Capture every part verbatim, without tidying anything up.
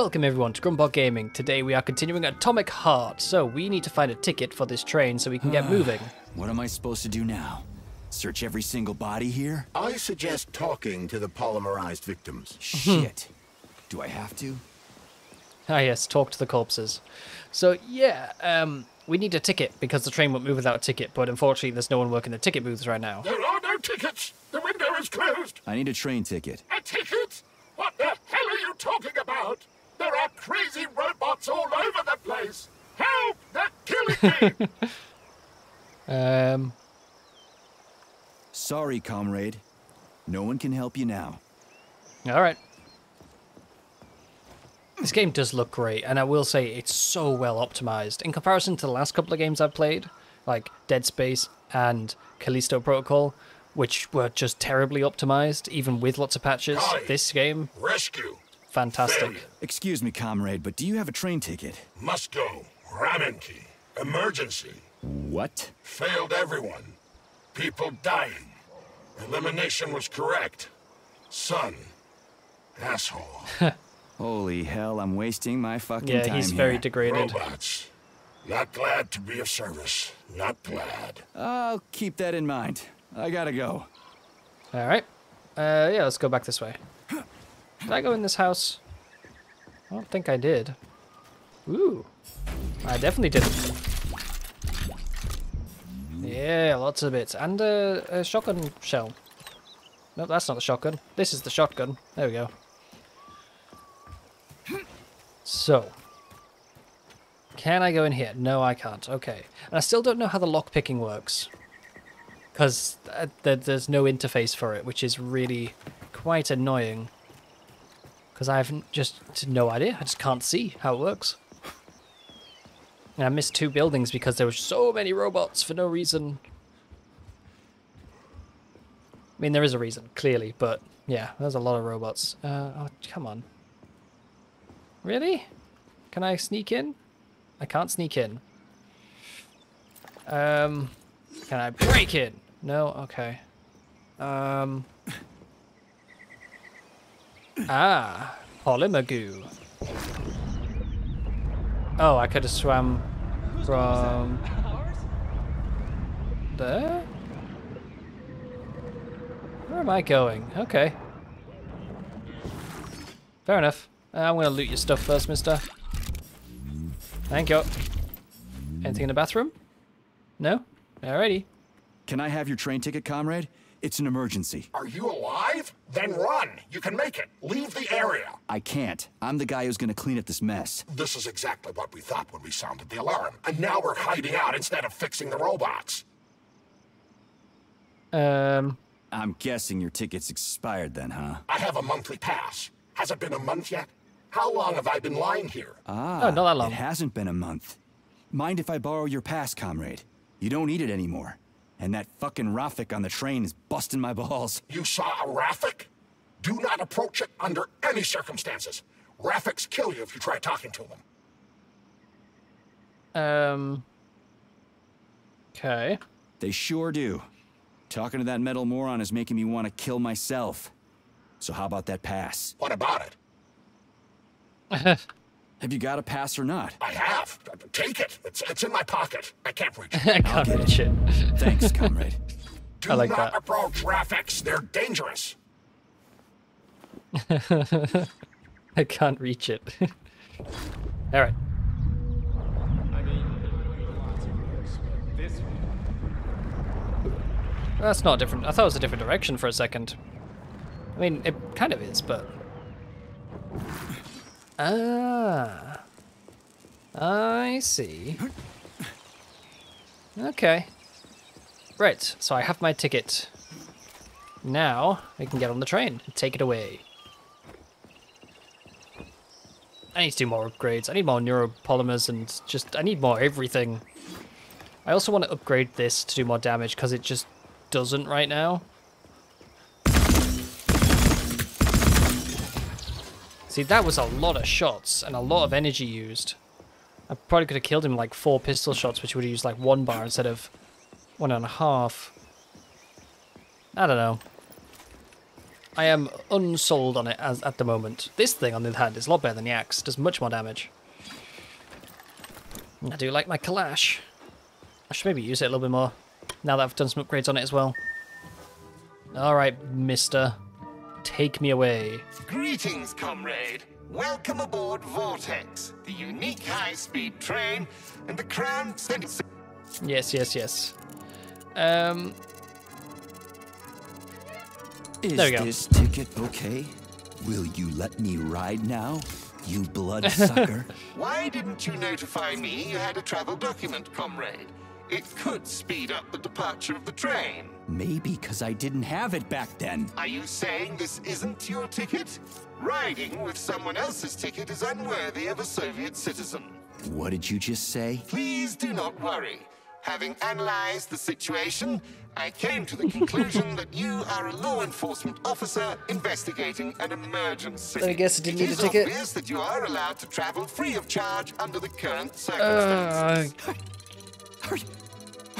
Welcome everyone to GrumpBot Gaming. Today we are continuing Atomic Heart, so we need to find a ticket for this train so we can get moving. What am I supposed to do now? Search every single body here? I suggest talking to the polymerized victims. Shit. Do I have to? Ah yes, talk to the corpses. So yeah, um, we need a ticket because the train won't move without a ticket, but unfortunately there's no one working the ticket booths right now. There are no tickets! The window is closed! I need a train ticket. A ticket? What the hell are you talking about? There are crazy robots all over the place! Help! They're killing me! um... Sorry, comrade. No one can help you now. Alright. This game does look great, and I will say it's so well optimized. In comparison to the last couple of games I've played, like Dead Space and Callisto Protocol, which were just terribly optimized, even with lots of patches, Guy, this game... Rescue! Fantastic. Failure. Excuse me, comrade, but do you have a train ticket? Must go. Ramenki. Emergency. What? Failed everyone. People dying. Elimination was correct. Son. Asshole. Holy hell, I'm wasting my fucking yeah, time. Yeah, he's very here. Degraded. Robots. Not glad to be of service. Not glad. I'll keep that in mind. I gotta go. Alright. Uh, yeah, let's go back this way. Did I go in this house? I don't think I did. Ooh. I definitely didn't. Yeah, lots of bits. And uh, a shotgun shell. No, that's not the shotgun. This is the shotgun. There we go. So. Can I go in here? No, I can't. Okay. And I still don't know how the lockpicking works. Because th th there's no interface for it, which is really quite annoying. Because I have just no idea. I just can't see how it works. And I missed two buildings because there were so many robots for no reason. I mean, there is a reason, clearly, but yeah, there's a lot of robots. Uh, oh, come on. Really? Can I sneak in? I can't sneak in. Um, can I break in? No? Okay. Um... Ah, polymer goo. Oh, I could have swam from there? Where am I going? Okay. Fair enough. I'm going to loot your stuff first, mister. Thank you. Anything in the bathroom? No? Alrighty. Can I have your train ticket, comrade? It's an emergency. Are you alive? Then run! You can make it! Leave the area! I can't. I'm the guy who's gonna clean up this mess. This is exactly what we thought when we sounded the alarm. And now we're hiding out instead of fixing the robots. Um... I'm guessing your ticket's expired then, huh? I have a monthly pass. Has it been a month yet? How long have I been lying here? Ah, oh, not that long. It hasn't been a month. Mind if I borrow your pass, comrade? You don't need it anymore. And that fucking Rafik on the train is busting my balls. You saw a Rafik? Do not approach it under any circumstances. Rafiks kill you if you try talking to them. Um... Okay. They sure do. Talking to that metal moron is making me want to kill myself. So how about that pass? What about it? Have you got a pass or not? I have. Take it. It's, it's in my pocket. I can't reach it. I can't reach it. Thanks, comrade. Do I like not that. approach Rafiks. They're dangerous. I can't reach it. All right. I mean, lots of works, but this one... That's not different. I thought it was a different direction for a second. I mean, it kind of is, but... Ah, I see. Okay. Right, so I have my ticket. Now, I can get on the train and take it away. I need to do more upgrades. I need more neuropolymers and just, I need more everything. I also want to upgrade this to do more damage because it just doesn't right now. See, that was a lot of shots and a lot of energy used. I probably could have killed him like four pistol shots, which would have used like one bar instead of one and a half. I don't know. I am unsold on it as at the moment. This thing, on the other hand, is a lot better than the axe. Does much more damage. I do like my Kalash. I should maybe use it a little bit more, now that I've done some upgrades on it as well. Alright, mister. Take me away. Greetings, comrade. Welcome aboard Vortex, the unique high-speed train, and the crown sentence... Yes, yes, yes. Um... Is there we go. This ticket okay? Will you let me ride now, you bloodsucker? Why didn't you notify me you had a travel document, comrade? It could speed up the departure of the train. Maybe because I didn't have it back then. Are you saying this isn't your ticket? Riding with someone else's ticket is unworthy of a Soviet citizen. What did you just say? Please do not worry. Having analyzed the situation, I came to the conclusion that you are a law enforcement officer investigating an emergency. I guess I didn't need a ticket. It is obvious that you are allowed to travel free of charge under the current circumstances. Uh, are,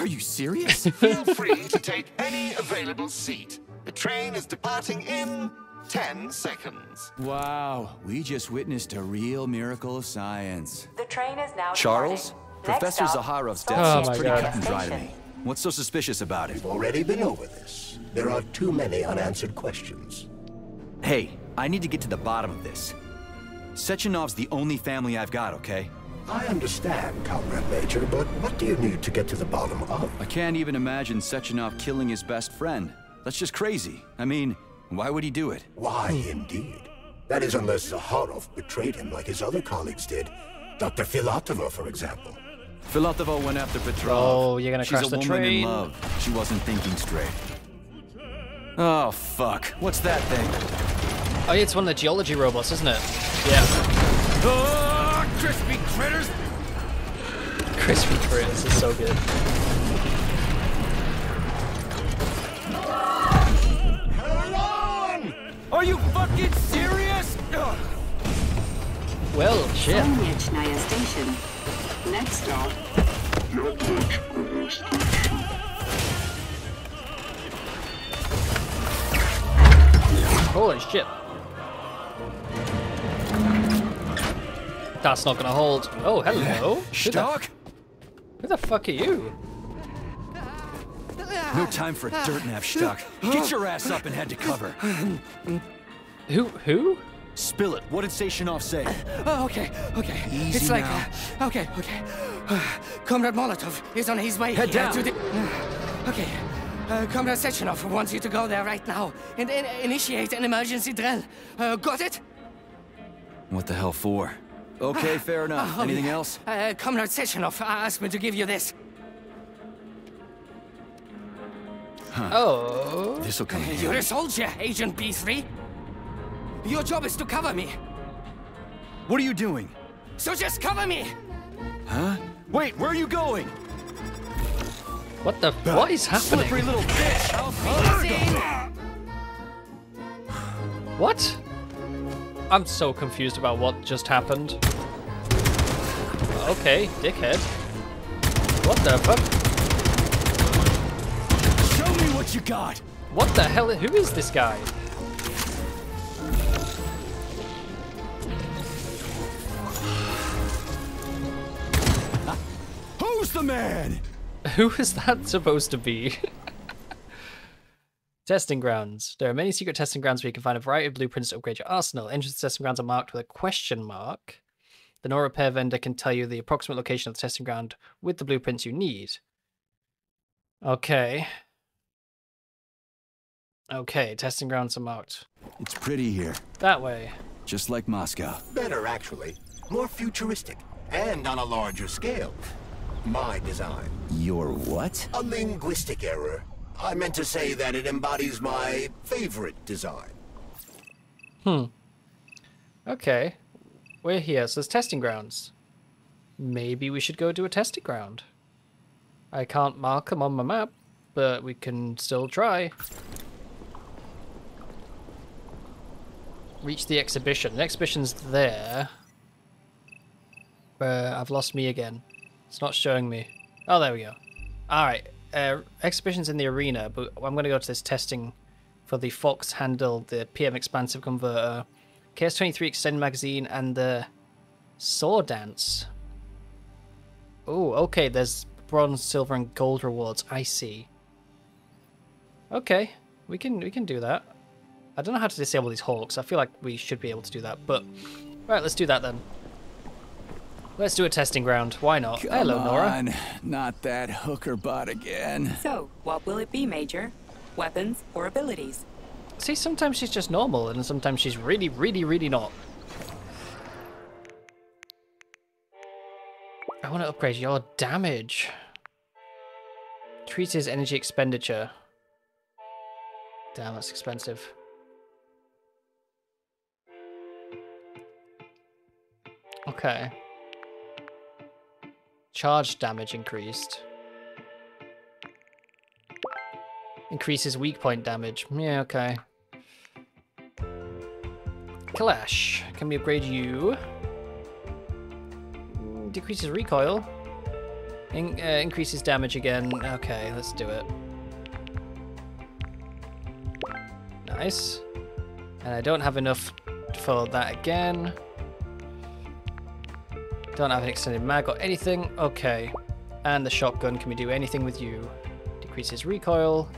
are you serious? Feel free to take any available seat. The train is departing in ten seconds. Wow, we just witnessed a real miracle of science. The train is now Charles? Departing. Professor up, Zakharov's death seems pretty cut and dry to me. What's so suspicious about it? We've already been over this. There are too many unanswered questions. Hey, I need to get to the bottom of this. Sechenov's the only family I've got, okay? I understand, Comrade Major, but what do you need to get to the bottom of? I can't even imagine Sechenov killing his best friend. That's just crazy. I mean, why would he do it? Why, indeed. That is unless Zakharov betrayed him like his other colleagues did. Doctor Filatova, for example. Filatova went after Petrov. Oh, you're gonna crash the train. She's a woman in love. She wasn't thinking straight. Oh, fuck. What's that thing? Oh, yeah, it's one of the geology robots, isn't it? Yeah. Oh, crispy critters! Crispy critters is so good. Come on! Are you fucking serious? Ugh. Well, shit. Station. Next stop. Holy shit. That's not gonna hold. Oh, hello. Stark? Who the fuck are you? No time for a dirt nap, Stark. Get your ass up and head to cover. Who? Who? Spill it. What did Sechenov say? Oh, okay, okay. Easy it's like, now. Uh, okay, okay. Uh, Comrade Molotov is on his way. Head down. To the, uh, okay, uh, Comrade Sechenov wants you to go there right now and in initiate an emergency drill. Uh, got it? What the hell for? Okay, uh, fair enough. Uh, Anything uh, else? Uh, Comrade Sechenov asked me to give you this. Huh. Oh. This'll come in. You're a soldier, Agent B three. Your job is to cover me. What are you doing? So just cover me! Huh? Wait, where are you going? What the? But what is happening? Slippery little bitch! I'll what? I'm so confused about what just happened. Okay, dickhead. What the fuck? Show me what you got! What the hell? Who is this guy? Who's the man? Who is that supposed to be? Testing grounds. There are many secret testing grounds where you can find a variety of blueprints to upgrade your arsenal. Entrance to testing grounds are marked with a question mark. The Nora repair vendor can tell you the approximate location of the testing ground with the blueprints you need. Okay. Okay, testing grounds are marked. It's pretty here. That way. Just like Moscow. Better, actually. More futuristic. And on a larger scale. My design. Your what? A linguistic error. I meant to say that it embodies my favorite design. Hmm. Okay. We're here, so there's testing grounds. Maybe we should go do a testing ground. I can't mark them on my map, but we can still try. Reach the exhibition. The exhibition's there. Uh, I've lost me again. It's not showing me. Oh, there we go. All right. Uh, exhibition's in the arena, but I'm going to go to this testing for the Fox handle, the P M expansive converter, K S twenty-three extended magazine, and the Saw Dance. Oh, okay, there's bronze, silver, and gold rewards. I see. Okay, we can we can do that. I don't know how to disable these hawks. I feel like we should be able to do that, but right, let's do that then. Let's do a testing ground. Why not? Come Hello, Nora. On. Not that hooker bot again. So, what will it be, Major? Weapons or abilities? See, sometimes she's just normal, and sometimes she's really, really, really not. I want to upgrade your damage. Treat his energy expenditure. Damn, that's expensive. Okay. Charge damage increased. Increases weak point damage. Yeah, okay. Clash. Can we upgrade you? Decreases recoil. In uh, increases damage again. Okay, let's do it. Nice. And I don't have enough for that again. Don't have an extended mag or anything. Okay. And the shotgun. Can we do anything with you? Decreases recoil.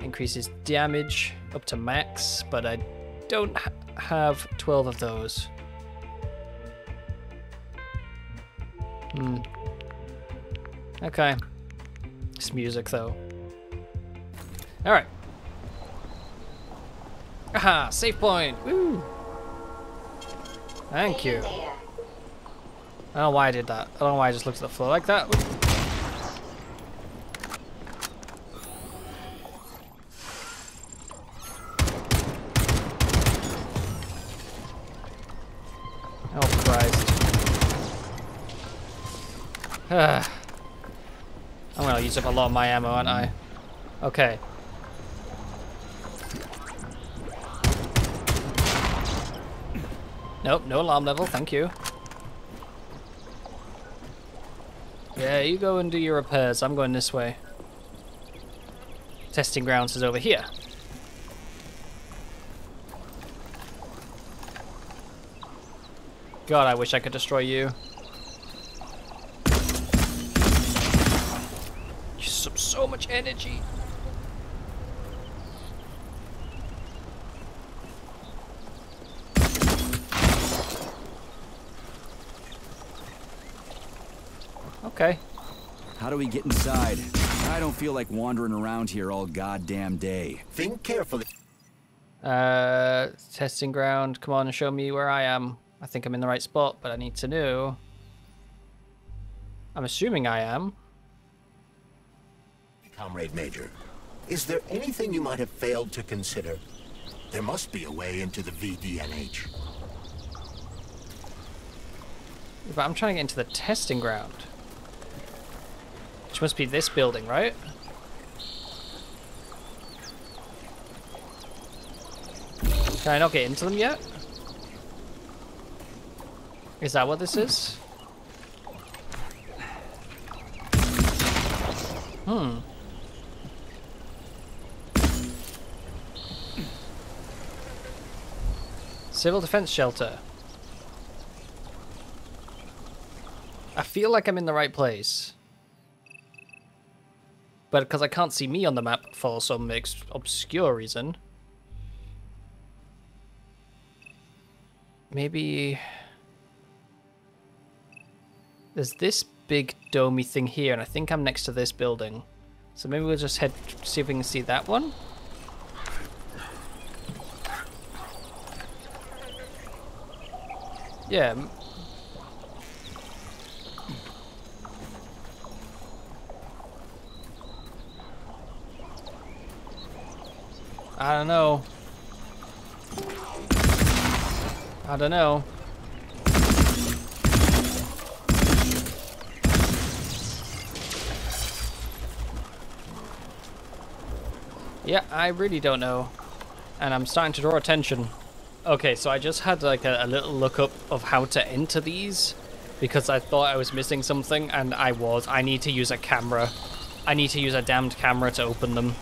Increases damage up to max. But I don't ha have twelve of those. Hmm. Okay. It's music though. Alright. Aha! Save point! Woo! Thank you. I don't know why I did that. I don't know why I just looked at the floor like that. Oh, Christ. I'm gonna use up a lot of my ammo, aren't I? Okay. Nope, no alarm level, thank you. Yeah, you go and do your repairs. I'm going this way. Testing grounds is over here. God, I wish I could destroy you. Just have so much energy. Okay. How do we get inside? I don't feel like wandering around here all goddamn day. Think carefully. Uh, testing ground. Come on and show me where I am. I think I'm in the right spot, but I need to know. I'm assuming I am. Comrade Major, is there anything you might have failed to consider? There must be a way into the V D N H. But I'm trying to get into the testing ground. Which must be this building, right? Can I not get into them yet? Is that what this is? Hmm. Civil defense shelter. I feel like I'm in the right place. But because I can't see me on the map for some obscure reason. Maybe... There's this big domey thing here, and I think I'm next to this building. So maybe we'll just head, see if we can see that one. Yeah. I don't know. I don't know. Yeah, I really don't know. And I'm starting to draw attention. Okay, so I just had like a, a little look up of how to enter these because I thought I was missing something and I was. I need to use a camera. I need to use a damned camera to open them.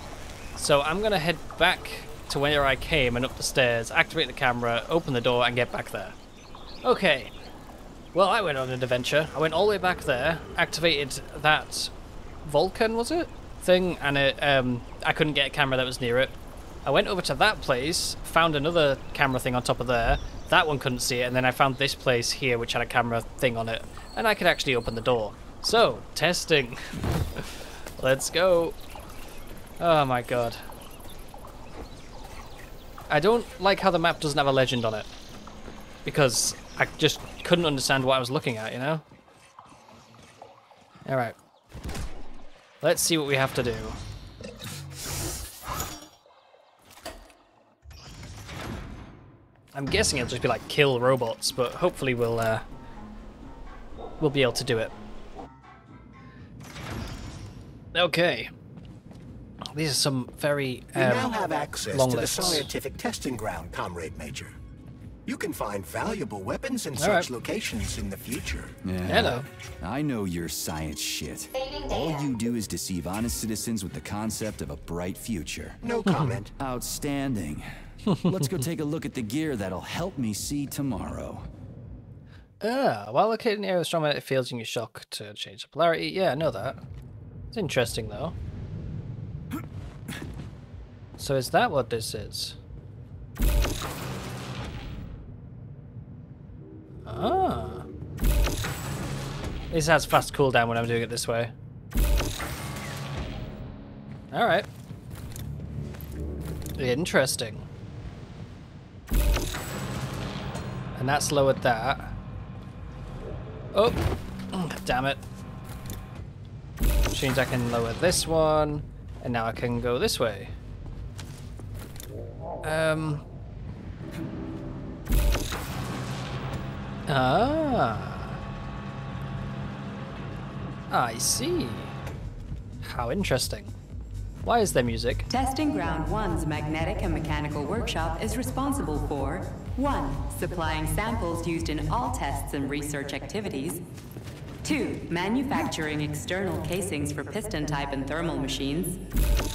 So I'm going to head back to where I came and up the stairs, activate the camera, open the door and get back there. Okay. Well, I went on an adventure. I went all the way back there, activated that Vulcan, was it? Thing, and it, um, I couldn't get a camera that was near it. I went over to that place, found another camera thing on top of there. That one couldn't see it, and then I found this place here which had a camera thing on it, and I could actually open the door. So, testing. Let's go. Oh my god. I don't like how the map doesn't have a legend on it, because I just couldn't understand what I was looking at, you know? Alright. Let's see what we have to do. I'm guessing it'll just be like kill robots, but hopefully we'll uh, we'll be able to do it. Okay. These are some very um, you now have access long to lists. The scientific testing ground, Comrade Major. You can find valuable weapons in All such right. locations in the future. Yeah. Hello. I know your science shit. All you do is deceive honest citizens with the concept of a bright future. No comment. Outstanding. Let's go take a look at the gear that'll help me see tomorrow. Ah, while located in the area strong magnetic fields, you can use shock to change the polarity. Yeah, I know that. It's interesting, though. So is that what this is? Ah. This has fast cooldown when I'm doing it this way. Alright. Interesting. And that's lowered that. Oh, damn it. Which means I can lower this one, and now I can go this way. Um. Ah. I see. How interesting. Why is there music? Testing Ground one's magnetic and mechanical workshop is responsible for one. Supplying samples used in all tests and research activities. two. Manufacturing external casings for piston type and thermal machines.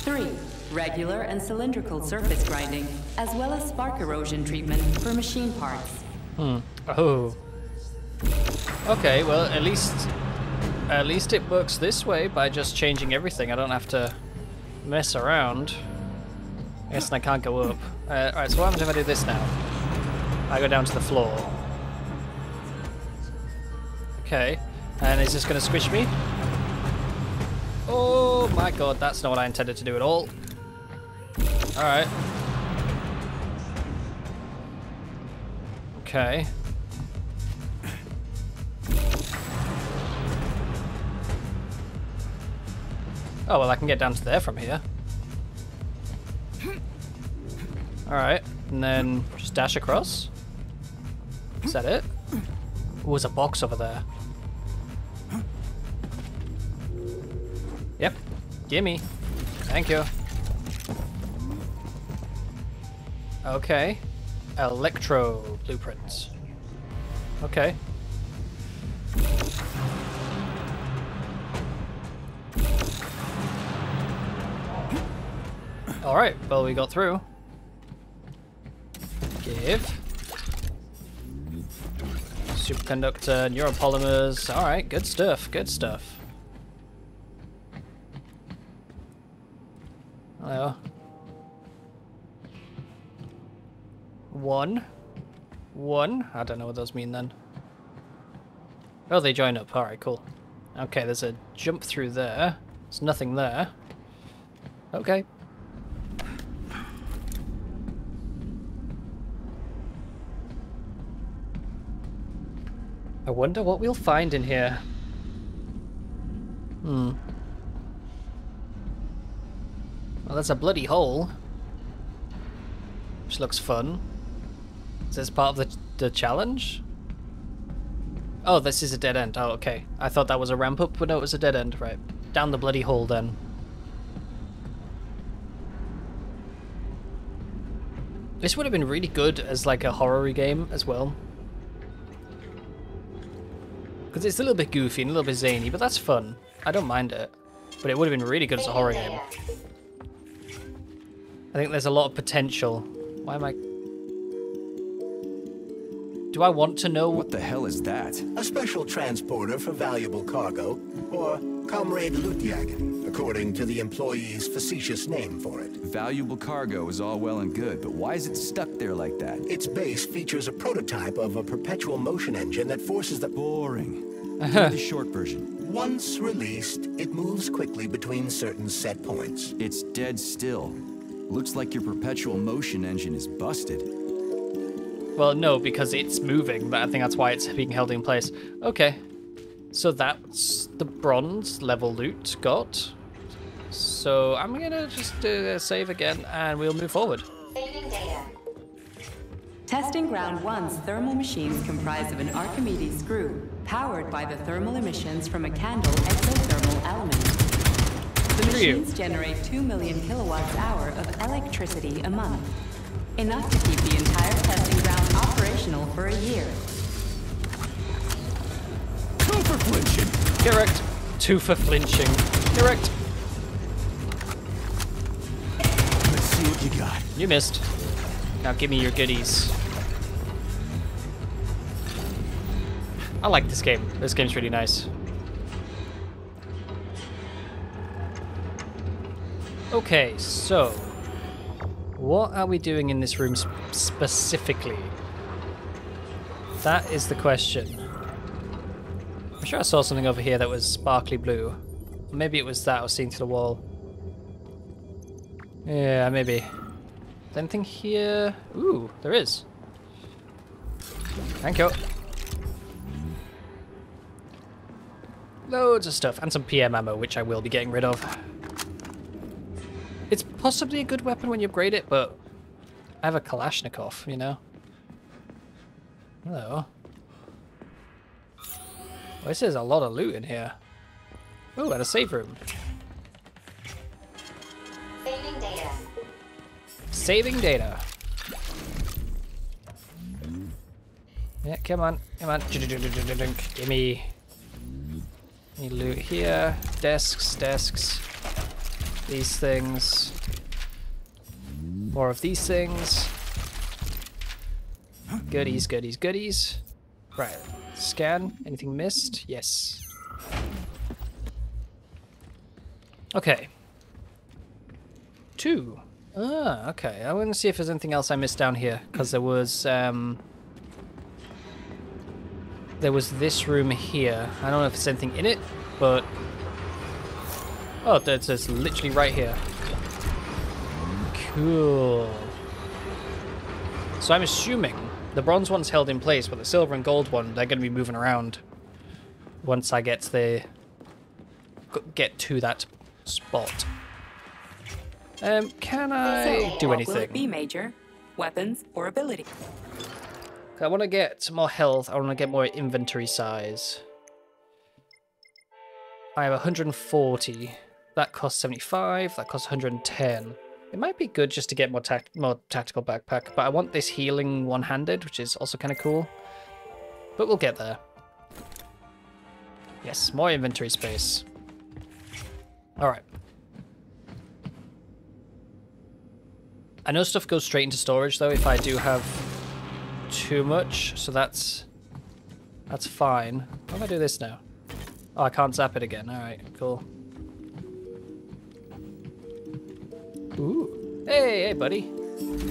three. Regular and cylindrical surface grinding, as well as spark erosion treatment for machine parts. Hmm. Oh. Okay, well, at least... At least it works this way by just changing everything. I don't have to... mess around. I guess I can't go up. Uh, Alright, so what happens if I do this now? I go down to the floor. Okay. And is this going to squish me? Oh my god, that's not what I intended to do at all. Alright. Okay. Oh, well, I can get down to there from here. Alright, and then just dash across. Is that it? Oh, there's a box over there. Yep, gimme. Thank you. Okay. Electro blueprints. Okay. Alright, well, we got through. Give. Superconductor, neuropolymers. Alright, good stuff, good stuff. Hello. One. One. I don't know what those mean then. Oh, they join up. Alright, cool. Okay, there's a jump through there. There's nothing there. Okay. I wonder what we'll find in here. Hmm. Well, that's a bloody hole. Which looks fun. Is this part of the, the challenge? Oh, this is a dead end. Oh, okay. I thought that was a ramp up, but no, it was a dead end. Right. Down the bloody hole, then. This would have been really good as, like, a horror-y game as well. Because it's a little bit goofy and a little bit zany, but that's fun. I don't mind it. But it would have been really good as a horror game. I think there's a lot of potential. Why am I... Do I want to know... What the hell is that? A special transporter for valuable cargo, or Comrade Lutyagin, according to the employee's facetious name for it. Valuable cargo is all well and good, but why is it stuck there like that? Its base features a prototype of a perpetual motion engine that forces the... Boring. The short version. Once released, it moves quickly between certain set points. It's dead still. Looks like your perpetual motion engine is busted. Well, no, because it's moving. I think that's why it's being held in place. Okay. So that's the bronze level loot got. So I'm going to just uh, save again and we'll move forward. Saving data. Testing ground one's thermal machines comprised of an Archimedes screw, powered by the thermal emissions from a candle exothermal element. The machines generate two million kilowatts hour of electricity a month, enough to keep the entire testing ground operational for a year. Two for flinching. Correct. Two for flinching. Correct. Let's see what you got. You missed. Now give me your goodies. I like this game. This game's really nice. Okay, so what are we doing in this room sp specifically? That is the question. I'm sure I saw something over here that was sparkly blue. Maybe it was that I was seeing to the wall. Yeah, maybe. Anything here? Ooh, there is. Thank you. Loads of stuff and some P M ammo, which I will be getting rid of. It's possibly a good weapon when you upgrade it, but I have a Kalashnikov, you know. Hello. Well, this is a lot of loot in here. Ooh, and a save room. Saving data. Saving data. Yeah, come on, come on. Give me any loot here. Desks, desks. These things. More of these things. Goodies, goodies, goodies. Right. Scan. Anything missed? Yes. Okay. Two. Ah, okay. I'm going to see if there's anything else I missed down here, because there was, um... there was this room here. I don't know if there's anything in it, but... Oh, it's, it's literally right here. Cool. So I'm assuming the bronze one's held in place, but the silver and gold one, they're going to be moving around once I get to the... get to that spot. Um, can I so, do anything? Will it be major? Weapons or ability? I want to get more health. I want to get more inventory size. I have one hundred forty. That costs seventy-five. That costs one hundred ten. It might be good just to get more, tact more tactical backpack, but I want this healing one-handed, which is also kind of cool. But we'll get there. Yes, more inventory space. All right. I know stuff goes straight into storage though if I do have too much, so that's that's fine. How do I do this now? Oh, I can't zap it again. Alright, cool. Ooh. Hey, hey buddy.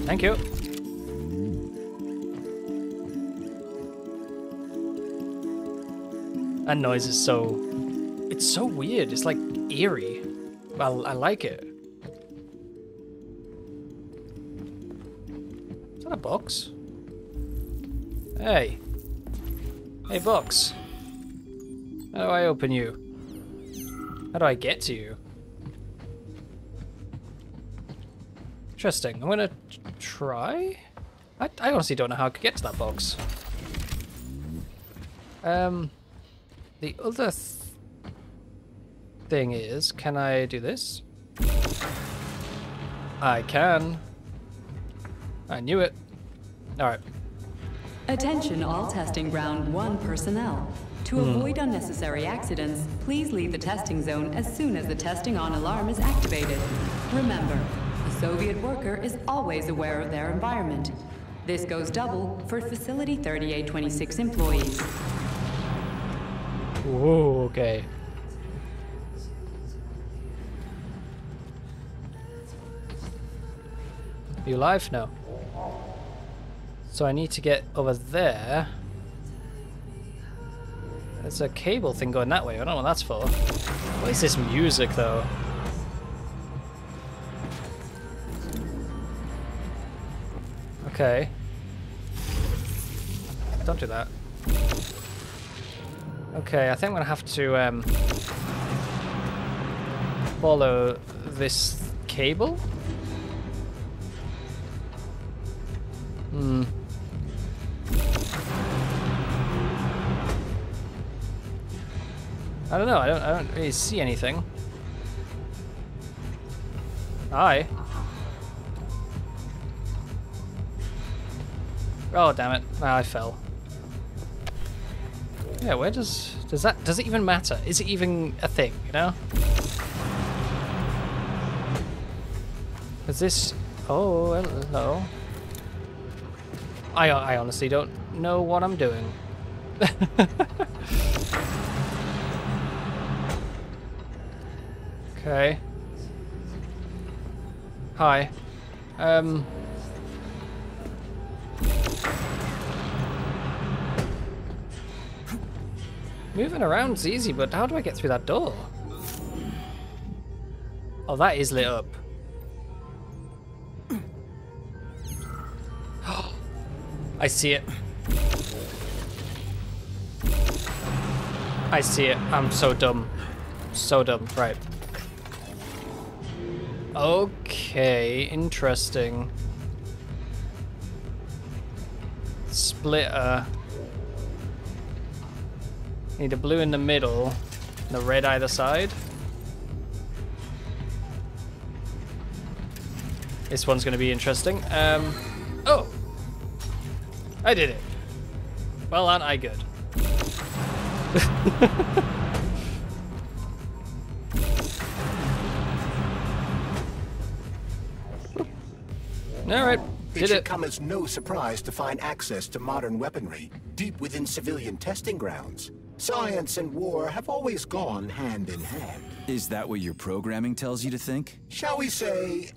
Thank you. That noise is so... it's so weird. It's like eerie. I, I like it. Is that a box? Hey. Hey, box. How do I open you? How do I get to you? Interesting. I'm gonna try? I, I honestly don't know how I could get to that box. Um, the other th- thing is, can I do this? I can. I knew it. All right. Attention all testing ground one personnel. To hmm. avoid unnecessary accidents, please leave the testing zone as soon as the testing on alarm is activated. Remember, the Soviet worker is always aware of their environment. This goes double for Facility thirty-eight twenty-six employees. Whoa, okay. You live now? So I need to get over there. There's a cable thing going that way. I don't know what that's for. What is this music, though? Okay. Don't do that. Okay, I think I'm gonna have to um, follow this cable. Hmm. I don't know. I don't. I don't really see anything. Hi. Oh, damn it. Ah, I fell. Yeah, where does... Does that... Does it even matter? Is it even a thing, you know? Is this... Oh, hello. I, I honestly don't know what I'm doing. Okay. Hi. Um... Moving around's easy, but how do I get through that door? Oh, that is lit up. I see it. I see it. I'm so dumb. So dumb. Right. Okay, interesting. Splitter. Need a blue in the middle, and the red either side. This one's going to be interesting. Um, oh! I did it. Well, aren't I good? Alright, did it. It should come as no surprise to find access to modern weaponry deep within civilian testing grounds. Science and war have always gone hand in hand. Is that what your programming tells you to think? Shall we say,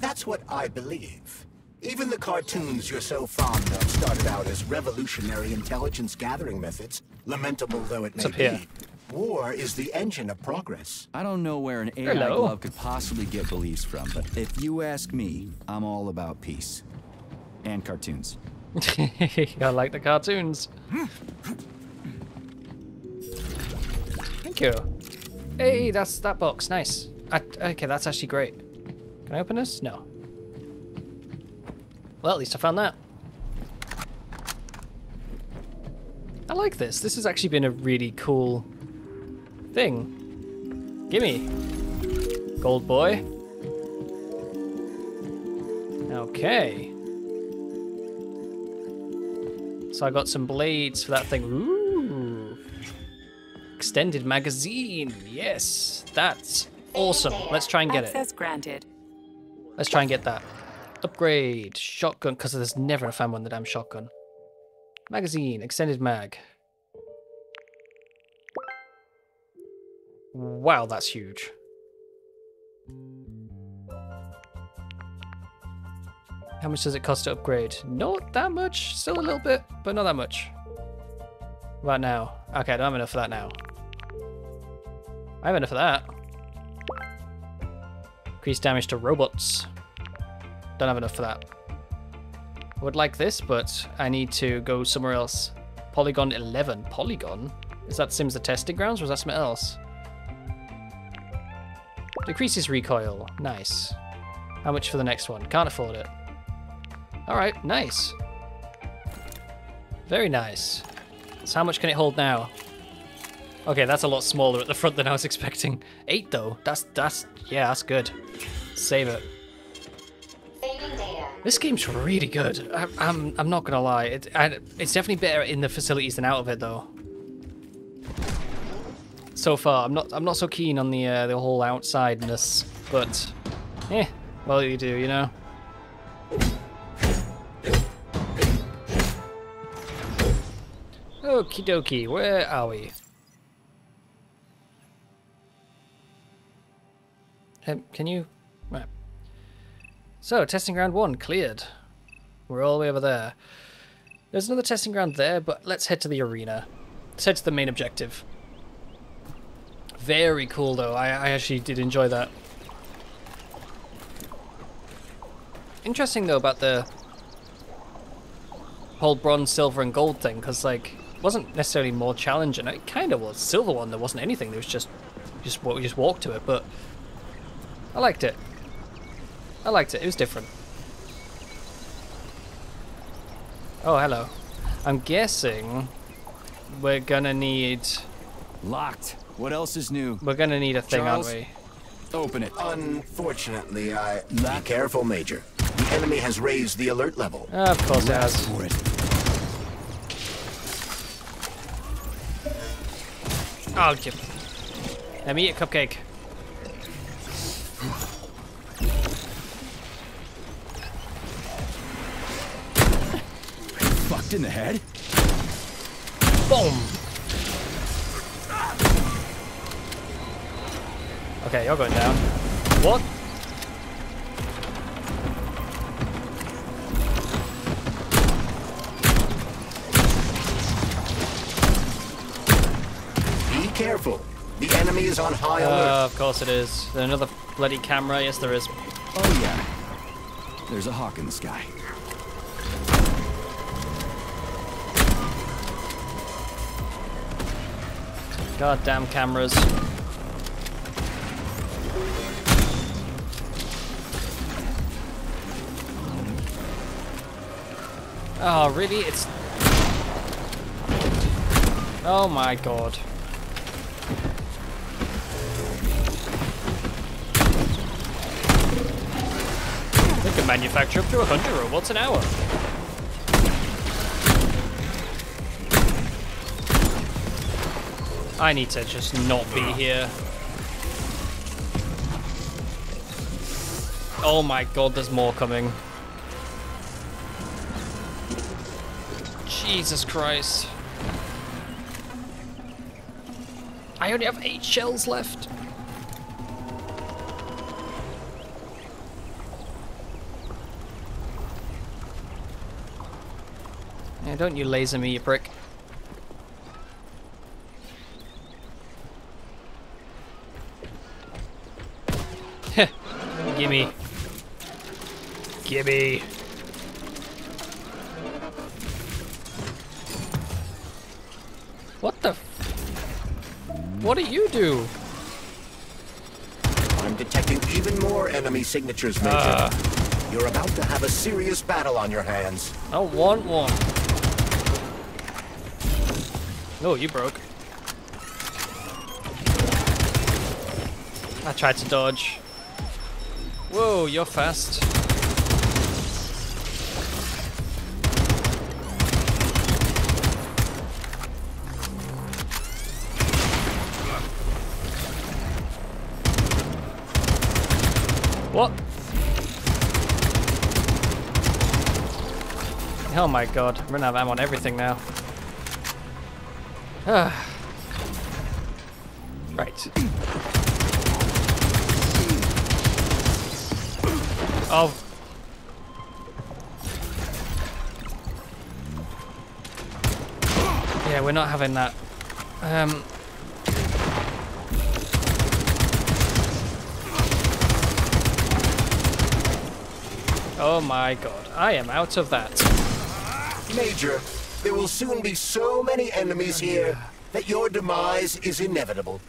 that's what I believe. Even the cartoons you're so fond of started out as revolutionary intelligence gathering methods, lamentable though it may be. War is the engine of progress. I don't know where an A I glove could possibly get beliefs from, but if you ask me, I'm all about peace. And cartoons. I like the cartoons. Thank you. Hey, that's that box. Nice. I, okay, that's actually great. Can I open this? No. Well, at least I found that. I like this. This has actually been a really cool thing. Gimme. Gold boy. Okay. So I got some blades for that thing. Ooh. Extended magazine, yes, that's awesome. Let's try and get it. Access granted. Let's try and get that. Upgrade, shotgun, because there's never a fan one, the damn shotgun. Magazine, extended mag. Wow, that's huge. How much does it cost to upgrade? Not that much, still a little bit, but not that much. Right now. Okay, I don't have enough for that now. I have enough of that. Increased damage to robots. Don't have enough for that. I would like this, but I need to go somewhere else. Polygon eleven. Polygon? Is that Sims the testing grounds, or is that something else? Decreases recoil. Nice. How much for the next one? Can't afford it. Alright, nice. Very nice. So how much can it hold now? Okay, that's a lot smaller at the front than I was expecting. Eight though. That's that's yeah, that's good. Save it. Saving data. This game's really good. I, I'm I'm not gonna lie. It I, it's definitely better in the facilities than out of it though. So far, I'm not I'm not so keen on the uh, the whole outsideness, but eh, well you do, you know? Okie dokie, where are we? Um, can you? Right. So, testing ground one cleared. We're all the way over there. There's another testing ground there, but let's head to the arena. Let's head to the main objective. Very cool, though. I, I actually did enjoy that. Interesting, though, about the whole bronze, silver, and gold thing, because, like, it wasn't necessarily more challenging. It kind of was. Silver one, there wasn't anything. There was just, just we just walked to it, but I liked it. I liked it. It was different. Oh, hello. I'm guessing we're gonna need... Locked. What else is new? We're gonna need a thing, Charles, aren't we? Open it. Unfortunately, I... Be careful, Major. The enemy has raised the alert level. Of course it has. For it. Oh, Jim. Let me eat a cupcake. Fucked in the head. Boom. Okay, you're going down. What? Be careful. The enemy is on high alert. Uh, of course it is. There's another bloody camera. Yes, there is. Oh, yeah. There's a hawk in the sky. Goddamn cameras. Oh, really? It's... Oh my god. They can manufacture up to one hundred robots an hour. I need to just not be here. Oh my god, there's more coming. Jesus Christ. I only have eight shells left. Now, don't you laser me, you prick. Gimme. Gimme. What the f... What do you do? I'm detecting even more enemy signatures, Major. Uh, You're about to have a serious battle on your hands. I don't want one. No, you broke. I tried to dodge. Whoa, you're fast. What? Oh my god, I'm running out of ammo on everything now. Right. Oh. Yeah, we're not having that. Um. Oh my god, I am out of that. Major, there will soon be so many enemies here that your demise is inevitable.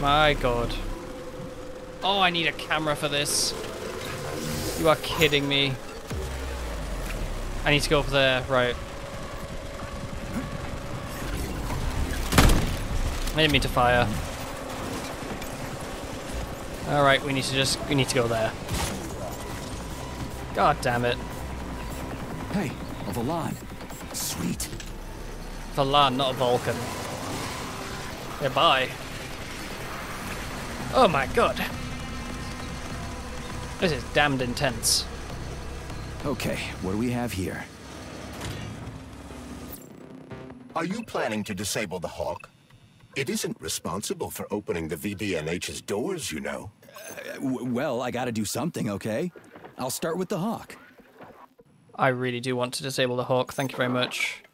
My god. Oh, I need a camera for this. You are kidding me. I need to go up there, right. I didn't mean to fire. All right, we need to just, we need to go there. God damn it. Hey, a Volan. Sweet. Volan, not a Vulcan. Goodbye. Oh my god. This is damned intense. Okay, what do we have here? Are you planning to disable the Hawk? It isn't responsible for opening the V D N H's doors, you know. Uh, well, I gotta do something, okay? I'll start with the Hawk. I really do want to disable the Hawk, thank you very much.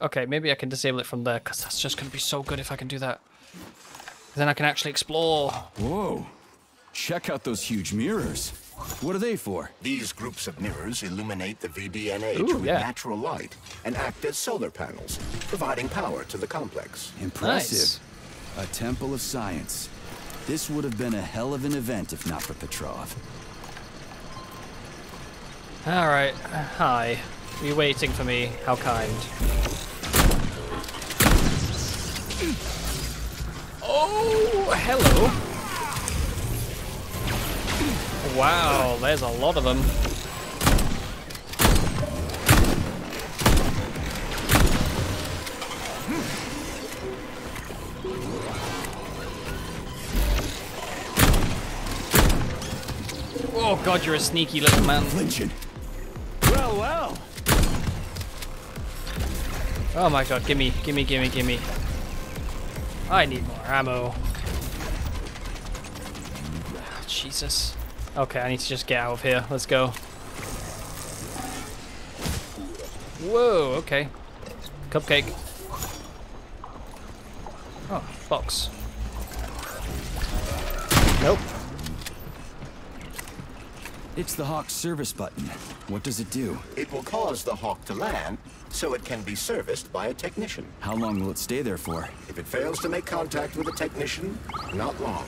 Okay, maybe I can disable it from there, because that's just gonna be so good if I can do that. Then I can actually explore. Whoa! Check out those huge mirrors. What are they for? These groups of mirrors illuminate the V D N H Ooh, with yeah. natural light and act as solar panels, providing power to the complex. Impressive. Nice. A temple of science. This would have been a hell of an event if not for Petrov. All right. Hi. Are you waiting for me? How kind. Oh, hello. Wow, there's a lot of them. Oh god, you're a sneaky little man. Flinching. Well, well. Oh my god, gimme, gimme, gimme, gimme. I need more ammo. Oh, Jesus. Okay, I need to just get out of here. Let's go. Whoa, okay. Cupcake. Oh, box. Nope. It's the Hawk service button. What does it do? It will cause the Hawk to land, so it can be serviced by a technician. How long will it stay there for? If it fails to make contact with a technician, not long.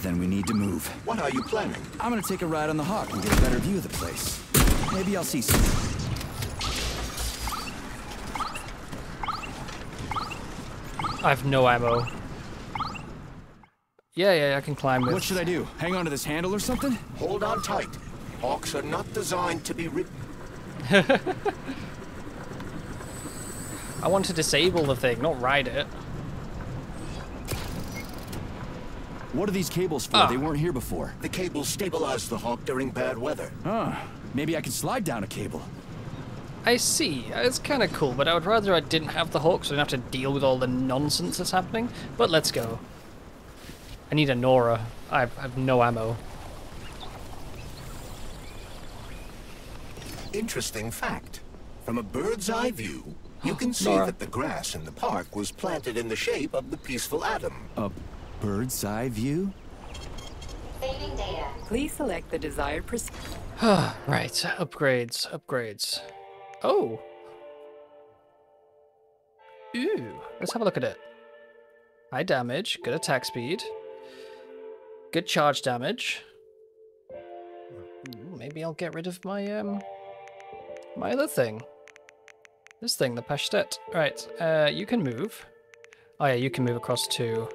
Then we need to move. What are you planning? I'm gonna take a ride on the Hawk and get a better view of the place. Maybe I'll see something. I have no ammo. Yeah, yeah, I can climb this. What should I do? Hang on to this handle or something? Hold on tight. Hawks are not designed to be ridden. I want to disable the thing, not ride it. What are these cables for? Ah. They weren't here before. The cables stabilize the Hawk during bad weather. Huh. Maybe I can slide down a cable. I see. It's kind of cool, but I would rather I didn't have the Hawk, so I don't have to deal with all the nonsense that's happening. But let's go. I need a Nora. I have no ammo. Interesting fact. From a bird's eye view, you can see Nora. that the grass in the park was planted in the shape of the peaceful atom. Uh, Bird's eye view? Saving data. Please select the desired perspective. Right. Upgrades. Upgrades. Oh. Ooh. Let's have a look at it. High damage. Good attack speed. Good charge damage. Ooh, maybe I'll get rid of my, um... my other thing. This thing, the Pashtet. Right. Uh, you can move. Oh yeah, you can move across to...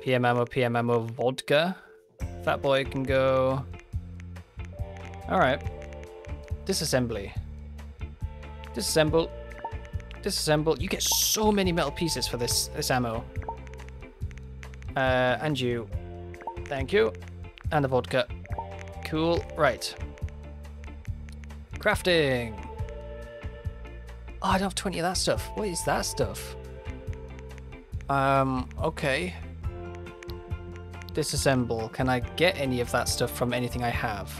P M ammo, P M ammo, vodka. Fat boy can go. Alright. Disassembly. Disassemble. Disassemble. You get so many metal pieces for this, this ammo. Uh, and you. Thank you. And the vodka. Cool. Right. Crafting. Oh, I don't have twenty of that stuff. What is that stuff? Um, okay. Disassemble. Can I get any of that stuff from anything I have?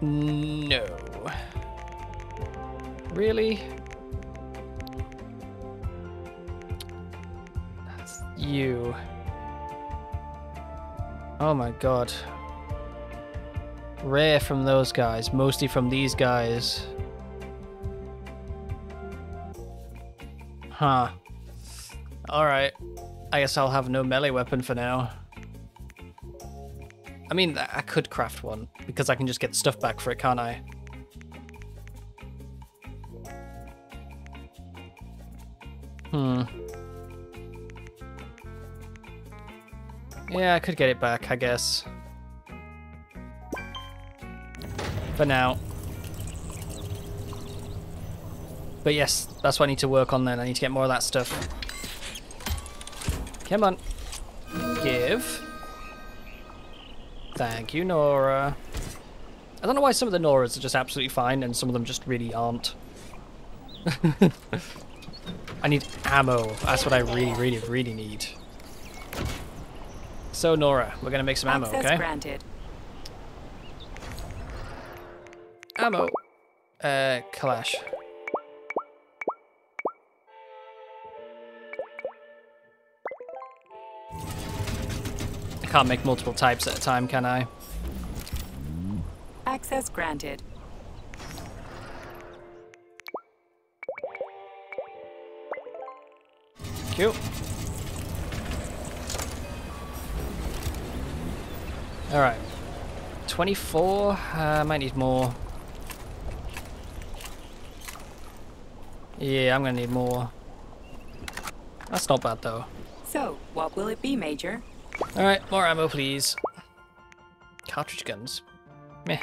No. Really? That's you. Oh my god. Rare from those guys. Mostly from these guys. Huh. Alright. I guess I'll have no melee weapon for now. I mean, I could craft one, because I can just get stuff back for it, can't I? Hmm. Yeah, I could get it back, I guess. For now. But yes, that's what I need to work on then. I need to get more of that stuff. Come on. Give. Thank you, Nora. I don't know why some of the Noras are just absolutely fine and some of them just really aren't. I need ammo. That's what I really, really, really need. So, Nora, we're going to make some ammo, okay? Granted. Ammo. Uh, clash. I can't make multiple types at a time, can I? Access granted. Cute. All right. twenty-four. I uh, might need more. Yeah, I'm gonna need more. That's not bad though. So, what will it be, Major? All right, more ammo, please. Cartridge guns. Meh.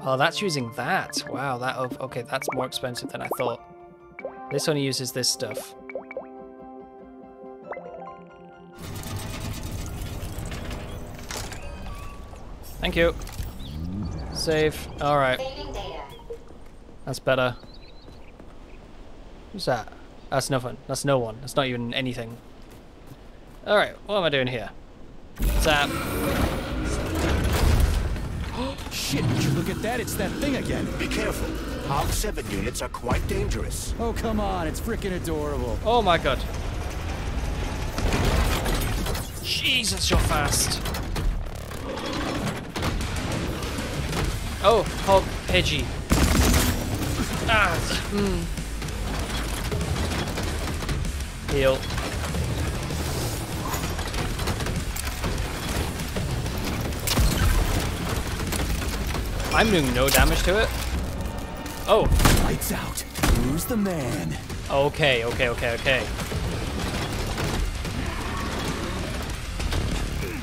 Oh, that's using that. Wow, that. Okay, that's more expensive than I thought. This only uses this stuff. Thank you. Save. All right. That's better. Who's that? That's nothing. That's no one. That's not even anything. All right. What am I doing here? Zap. Shit, would you look at that? It's that thing again. Be careful. Hog seven units are quite dangerous. Oh, come on. It's freaking adorable. Oh, my God. Jesus, you're fast. Oh, Hog Hedgie. Ah, mm. Heal. I'm doing no damage to it. Oh. Lights out. Who's the man? Okay, okay, okay, okay.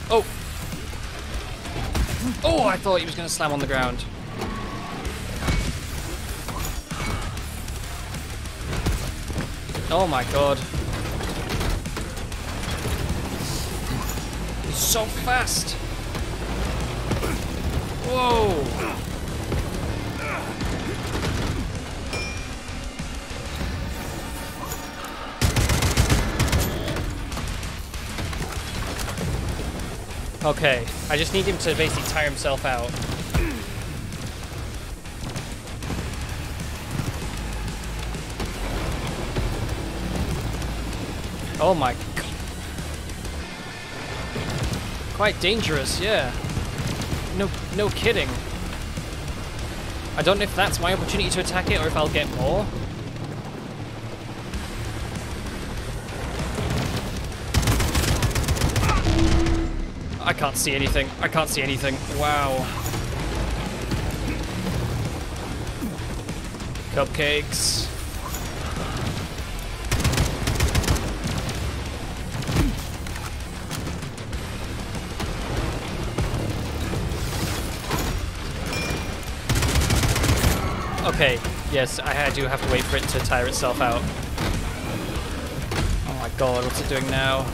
Oh. Oh, I thought he was going to slam on the ground. Oh my God. He's so fast. Whoa! Okay, I just need him to basically tire himself out. Oh my God. Quite dangerous, yeah. No, no kidding. I don't know if that's my opportunity to attack it or if I'll get more. I can't see anything. I can't see anything. Wow. Cupcakes. Okay, yes, I do have to wait for it to tire itself out. Oh my God, what's it doing now?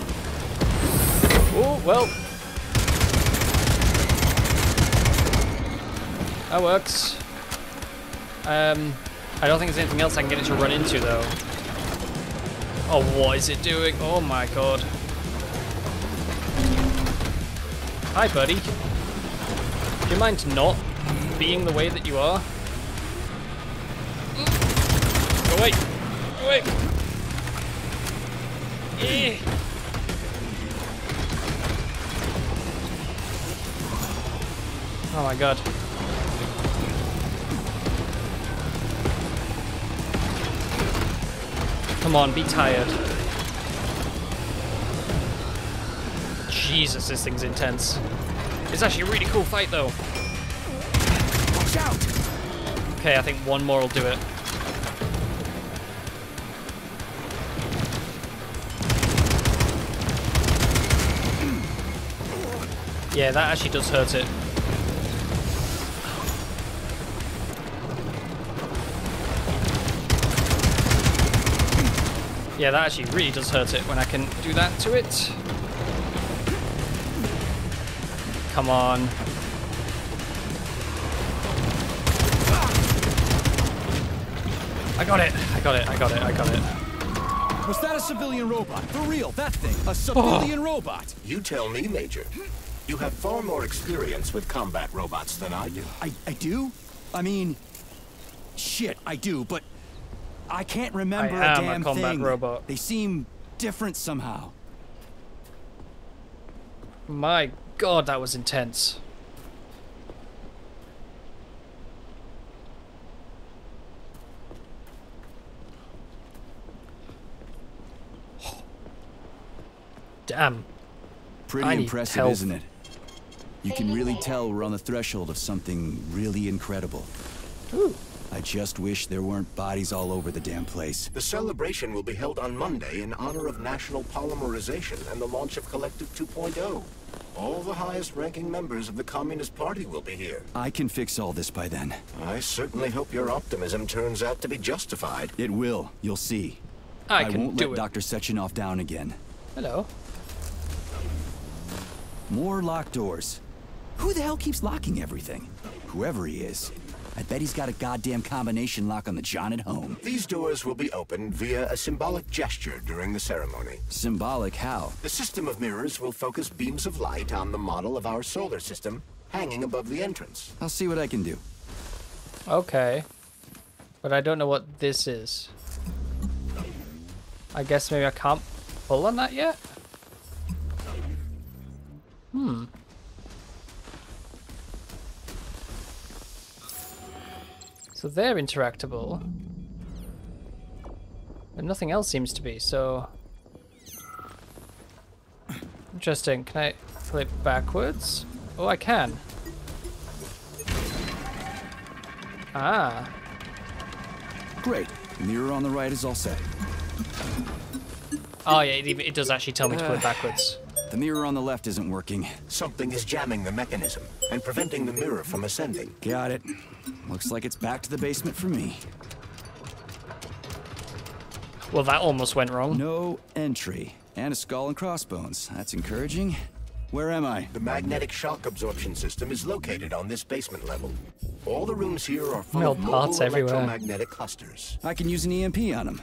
Oh, well. That works. Um, I don't think there's anything else I can get it to run into, though. Oh, what is it doing? Oh my God. Hi, buddy. Do you mind not being the way that you are? Go away! Go away! Eh. Oh my God. Come on, be tired. Jesus, this thing's intense. It's actually a really cool fight though. Watch out! Okay, I think one more will do it. Yeah, that actually does hurt it. Yeah, that actually really does hurt it when I can do that to it. Come on. I got it. I got it. I got it. I got it. Was that a civilian robot? For real, that thing, a civilian oh. robot. You tell me, Major. You have far more experience with combat robots than I do. I, I do? I mean, shit, I do, but I can't remember I am a damn a combat thing. Robot. They seem different somehow. My God, that was intense. Damn. Pretty impressive, help. Isn't it? You can really tell we're on the threshold of something really incredible. Ooh. I just wish there weren't bodies all over the damn place. The celebration will be held on Monday in honor of national polymerization and the launch of Collective two point oh. All the highest-ranking members of the Communist Party will be here. I can fix all this by then. I certainly hope your optimism turns out to be justified. It will. You'll see. I, I can won't do let it. Doctor Sechenov down again. Hello. More locked doors. Who the hell keeps locking everything? Whoever he is. I bet he's got a goddamn combination lock on the John at home. These doors will be opened via a symbolic gesture during the ceremony. Symbolic how? The system of mirrors will focus beams of light on the model of our solar system hanging above the entrance. I'll see what I can do. Okay. But I don't know what this is. I guess maybe I can't pull on that yet? Hmm. So they're interactable. But nothing else seems to be, so... Interesting. Can I flip backwards? Oh, I can. Ah. Great. Mirror on the right is all set. Oh, yeah, it, it does actually tell me to flip backwards. The mirror on the left isn't working. Something is jamming the mechanism and preventing the mirror from ascending. Got it. Looks like it's back to the basement for me. Well, that almost went wrong. No entry. And a skull and crossbones. That's encouraging. Where am I? The magnetic shock absorption system is located on this basement level. All the rooms here are full of mobile electromagnetic clusters. I can use an E M P on them.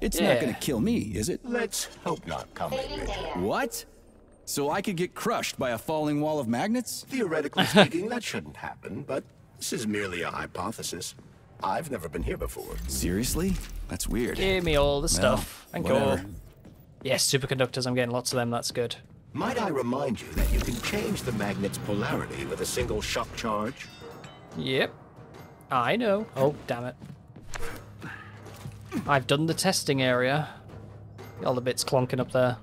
It's yeah. not gonna kill me, is it? Let's hope not, Commander. What? So I could get crushed by a falling wall of magnets? Theoretically speaking, that shouldn't happen, but this is merely a hypothesis. I've never been here before. Seriously? That's weird. Give me all the stuff. Well, and whatever. Go. Yes, superconductors, I'm getting lots of them, that's good. Might I remind you that you can change the magnet's polarity with a single shock charge? Yep. I know. Oh, damn it. I've done the testing area. All the bits clonking up there.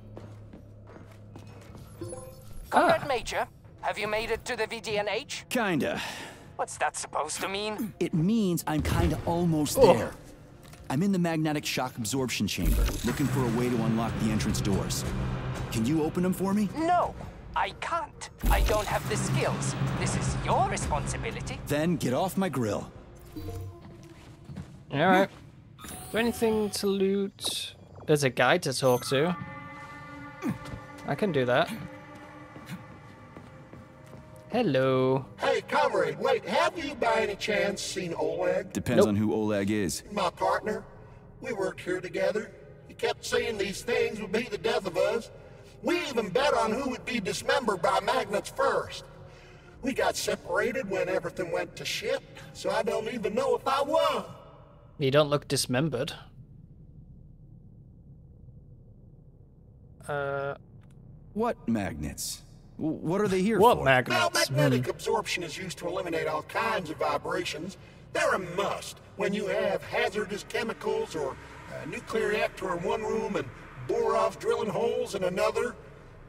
Combat ah. Major, have you made it to the V D N H? Kinda. What's that supposed to mean? It means I'm kinda almost oh. there. I'm in the magnetic shock absorption chamber, looking for a way to unlock the entrance doors. Can you open them for me? No, I can't. I don't have the skills. This is your responsibility. Then get off my grill. All right. Hmm. Is there anything to loot? There's a guy to talk to. I can do that. Hello. Hey, comrade, wait, have you by any chance seen Oleg? Depends nope. on who Oleg is. My partner. We worked here together. He kept saying these things would be the death of us. We even bet on who would be dismembered by magnets first. We got separated when everything went to shit, so I don't even know if I won. You don't look dismembered. Uh, what magnets? W what are they here what for? What magnets? Well, magnetic mm. absorption is used to eliminate all kinds of vibrations. They're a must when you have hazardous chemicals or a nuclear reactor in one room and Borov's drilling holes in another.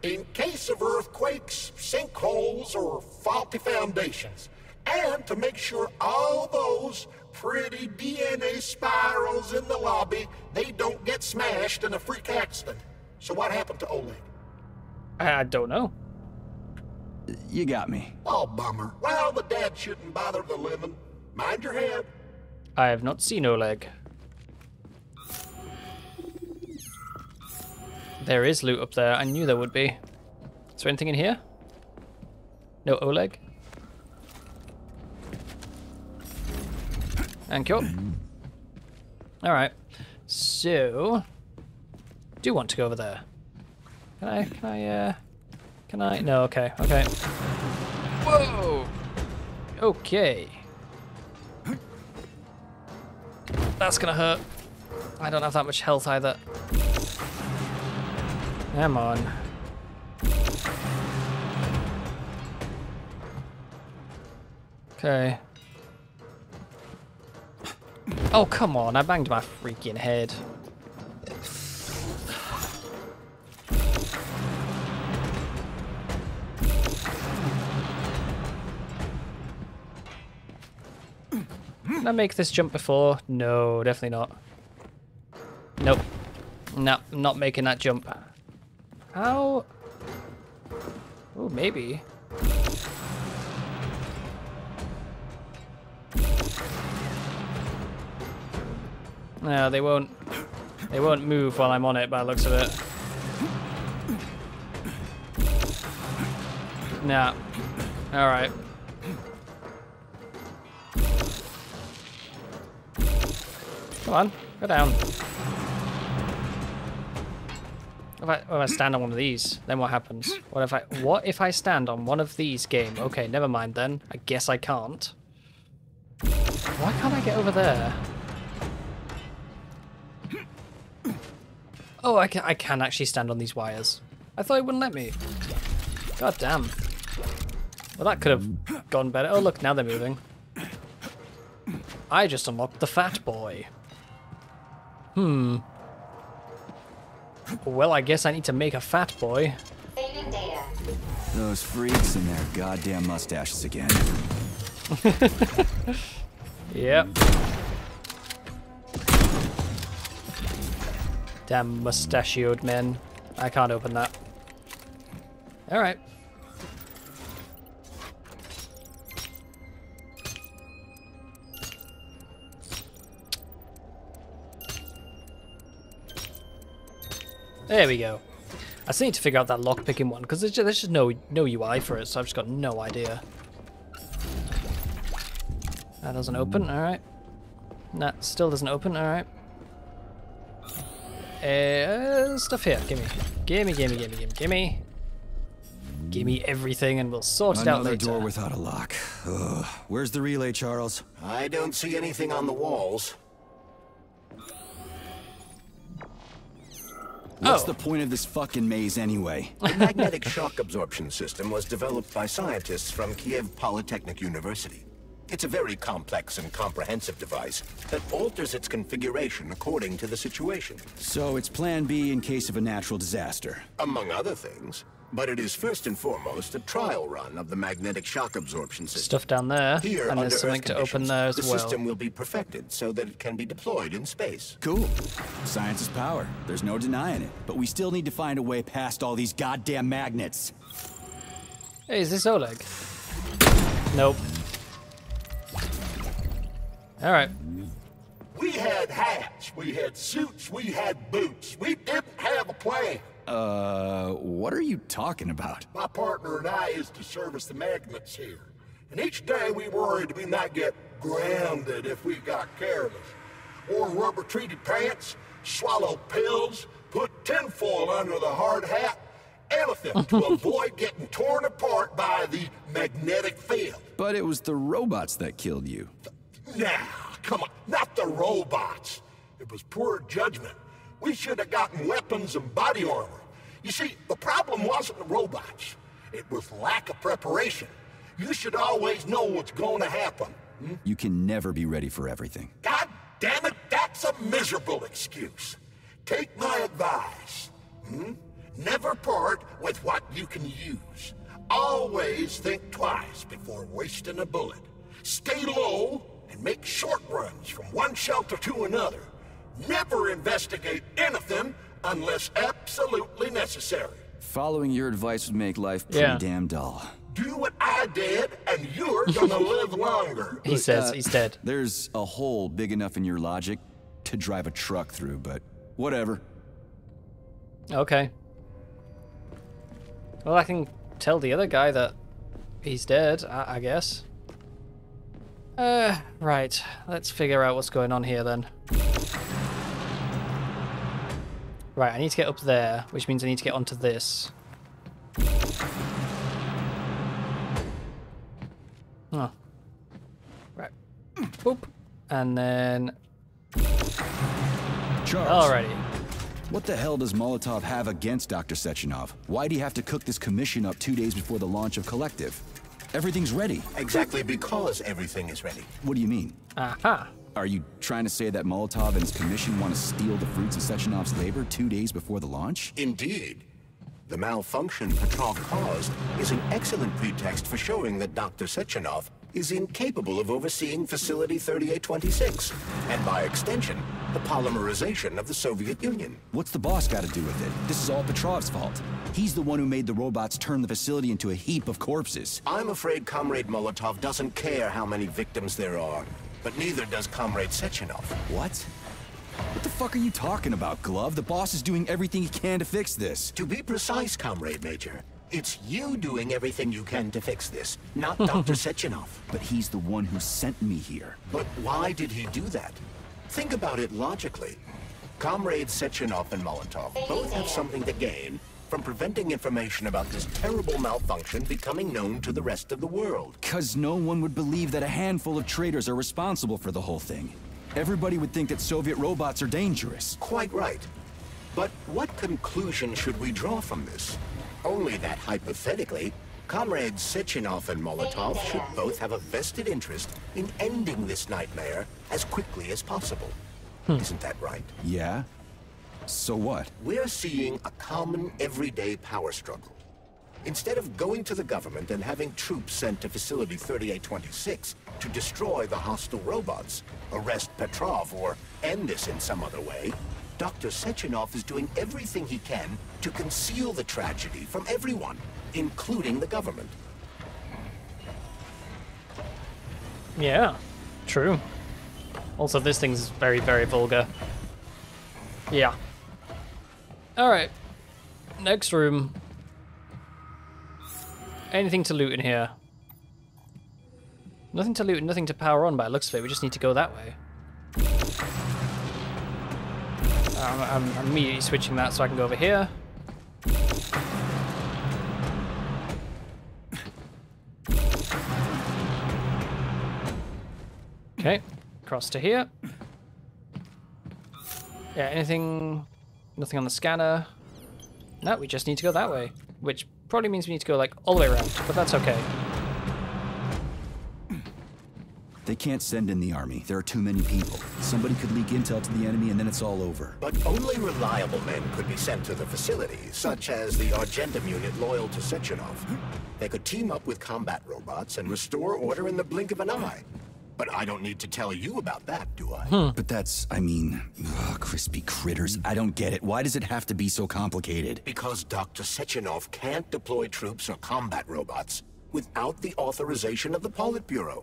In case of earthquakes, sinkholes, or faulty foundations. And to make sure all those pretty D N A spirals in the lobby, they don't get smashed in a freak accident. So what happened to Oleg? I don't know. You got me. Oh, bummer. Well, the dad shouldn't bother the living. Mind your head. I have not seen Oleg. There is loot up there. I knew there would be. Is there anything in here? No Oleg? Thank you. Alright. So... do want to go over there. Can I, can I, uh... Can I? No, okay, okay. Whoa! Okay. That's gonna hurt. I don't have that much health either. Come on. Okay. Oh, come on, I banged my freaking head. Did I make this jump before? No, definitely not. Nope. No, I'm not making that jump. How? Oh, maybe. No, they won't. They won't move while I'm on it, by the looks of it. Nah. All right. Come on, go down. If I, if I stand on one of these, then what happens? What if I? What if I stand on one of these? Game. Okay, never mind then. I guess I can't. Why can't I get over there? Oh, I can, I can actually stand on these wires. I thought it wouldn't let me. God damn. Well, that could have gone better. Oh, look, now they're moving. I just unlocked the fat boy. Hmm. Well, I guess I need to make a fat boy. Those freaks and their goddamn mustaches again. Yep. Damn mustachioed men. I can't open that. Alright. There we go. I still need to figure out that lockpicking one, because there's just, there's just no, no U I for it, so I've just got no idea. That doesn't open, alright. That still doesn't open, alright. Uh, stuff here. Gimme. Gimme, gimme, gimme, gimme, gimme. Gimme everything and we'll sort it out later. Another door without a lock. Ugh. Where's the relay, Charles? I don't see anything on the walls. What's oh. the point of this fucking maze anyway? The magnetic shock absorption system was developed by scientists from Kiev Polytechnic University. It's a very complex and comprehensive device that alters its configuration according to the situation. So it's plan B in case of a natural disaster. Among other things. But it is first and foremost a trial run of the magnetic shock absorption system. Stuff down there. Here, and there's something to open there as well. The system will be perfected so that it can be deployed in space. Cool. Science is power. There's no denying it. But we still need to find a way past all these goddamn magnets. Hey, is this Oleg? Nope. All right. We had hats, we had suits, we had boots. We didn't have a plan. Uh, what are you talking about? My partner and I used to service the magnets here. And each day we worried we might get grounded if we got careless. Wore rubber-treated pants, swallowed pills, put tinfoil under the hard hat, anything to avoid getting torn apart by the magnetic field. But it was the robots that killed you. Nah, come on, not the robots. It was poor judgment. We should have gotten weapons and body armor. You see, the problem wasn't the robots. It was lack of preparation. You should always know what's going to happen. Hmm? You can never be ready for everything. God damn it, that's a miserable excuse. Take my advice. Hmm? Never part with what you can use. Always think twice before wasting a bullet. Stay low and make short runs from one shelter to another. Never investigate anything unless absolutely necessary. Following your advice would make life pretty yeah. damn dull. Do what I did, and you're gonna live longer. He Look, says uh, he's dead. There's a hole big enough in your logic to drive a truck through, but whatever. Okay. Well, I can tell the other guy that he's dead, I, I guess. Uh, right. Let's figure out what's going on here then. Right, I need to get up there, which means I need to get onto this. Oh. Right. Boop. And then... Charles, alrighty. What the hell does Molotov have against Doctor Sechenov? Why'd he have to cook this commission up two days before the launch of Collective? Everything's ready. Exactly because everything is ready. What do you mean? Aha. Are you trying to say that Molotov and his commission want to steal the fruits of Sechenov's labor two days before the launch? Indeed. The malfunction Petrov caused is an excellent pretext for showing that Doctor Sechenov is incapable of overseeing Facility thirty-eight twenty-six, and by extension, the polymerization of the Soviet Union. What's the boss got to do with it? This is all Petrov's fault. He's the one who made the robots turn the facility into a heap of corpses. I'm afraid Comrade Molotov doesn't care how many victims there are, but neither does Comrade Sechenov. What? What the fuck are you talking about, Glove? The boss is doing everything he can to fix this. To be precise, Comrade Major, it's you doing everything you can to fix this, not Doctor Sechenov. But he's the one who sent me here. But why did he do that? Think about it logically. Comrade Sechenov and Molotov both have something to gain from preventing information about this terrible malfunction becoming known to the rest of the world. Because no one would believe that a handful of traitors are responsible for the whole thing. Everybody would think that Soviet robots are dangerous. Quite right. But what conclusion should we draw from this? Only that, hypothetically, Comrades Sechenov and Molotov should both have a vested interest in ending this nightmare as quickly as possible. Hmm. Isn't that right? Yeah. So what? We're seeing a common, everyday power struggle. Instead of going to the government and having troops sent to Facility thirty-eight twenty-six to destroy the hostile robots, arrest Petrov, or end this in some other way, Doctor Sechenov is doing everything he can to conceal the tragedy from everyone, including the government. Yeah, true. Also, this thing's very, very vulgar. Yeah. Alright. Next room. Anything to loot in here? Nothing to loot and nothing to power on by the looks of it. We just need to go that way. I'm, I'm immediately switching that so I can go over here. Okay, across to here. Yeah, anything... nothing on the scanner. No, we just need to go that way, which probably means we need to go like all the way around, but that's okay. They can't send in the army. There are too many people. Somebody could leak intel to the enemy and then it's all over. But only reliable men could be sent to the facility, such as the Argentum unit loyal to Sechenov. They could team up with combat robots and restore order in the blink of an eye. But I don't need to tell you about that, do I? Hmm. But that's, I mean, ugh, crispy critters. I don't get it. Why does it have to be so complicated? Because Doctor Sechenov can't deploy troops or combat robots without the authorization of the Politburo.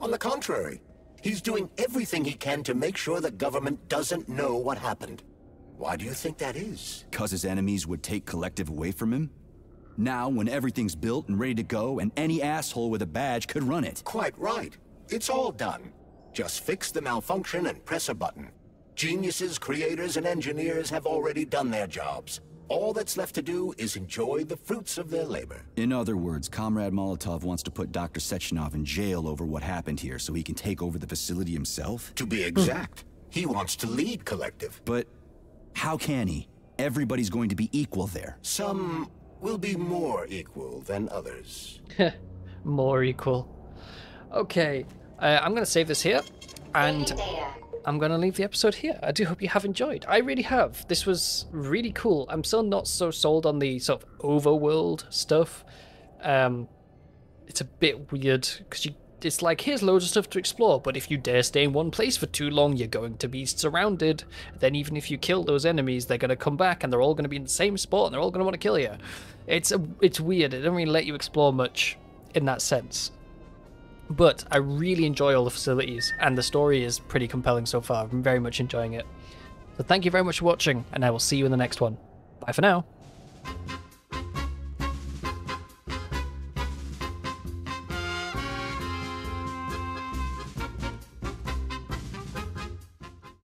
On the contrary, he's doing everything he can to make sure the government doesn't know what happened. Why do you think that is? Because his enemies would take Collective away from him? Now, when everything's built and ready to go, and any asshole with a badge could run it. Quite right. It's all done. Just fix the malfunction and press a button. Geniuses, creators, and engineers have already done their jobs. All that's left to do is enjoy the fruits of their labor. In other words, Comrade Molotov wants to put Doctor Sechenov in jail over what happened here so he can take over the facility himself? To be exact, he wants to lead Collective. But how can he? Everybody's going to be equal there. Some will be more equal than others. More equal. Okay, uh, I'm going to save this here, and I'm going to leave the episode here. I do hope you have enjoyed. I really have. This was really cool. I'm still not so sold on the sort of overworld stuff. Um, it's a bit weird because you, it's like, here's loads of stuff to explore, but if you dare stay in one place for too long, you're going to be surrounded. Then even if you kill those enemies, they're going to come back and they're all going to be in the same spot and they're all going to want to kill you. It's, a, it's weird. It doesn't really let you explore much in that sense. But I really enjoy all the facilities, and the story is pretty compelling so far. I'm very much enjoying it. So thank you very much for watching, and I will see you in the next one. Bye for now.